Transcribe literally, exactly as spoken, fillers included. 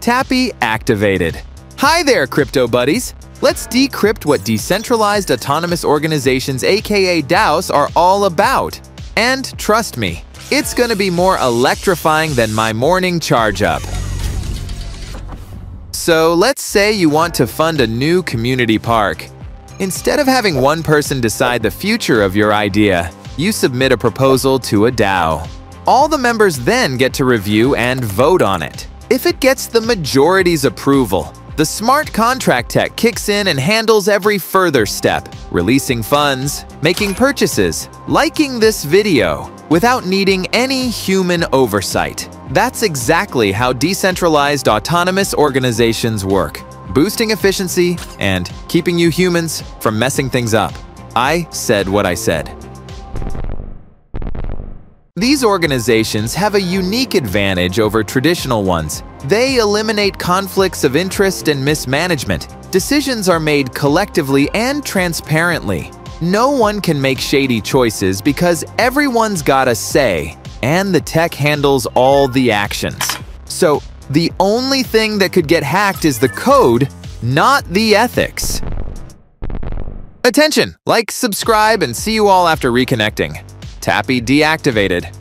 Tappy activated. Hi there, crypto buddies. Let's decrypt what decentralized autonomous organizations, aka DAOs, are all about. And trust me, it's gonna be more electrifying than my morning charge up. So let's say you want to fund a new community park. Instead of having one person decide the future of your idea, you submit a proposal to a DAO. All the members then get to review and vote on it. If it gets the majority's approval, the smart contract tech kicks in and handles every further step, releasing funds, making purchases, liking this video, without needing any human oversight. That's exactly how decentralized autonomous organizations work, boosting efficiency and keeping you humans from messing things up. I said what I said. These organizations have a unique advantage over traditional ones. They eliminate conflicts of interest and mismanagement. Decisions are made collectively and transparently. No one can make shady choices because everyone's got a say, and the tech handles all the actions. So the only thing that could get hacked is the code, not the ethics. Attention! Like, subscribe, and see you all after reconnecting. Tappy deactivated.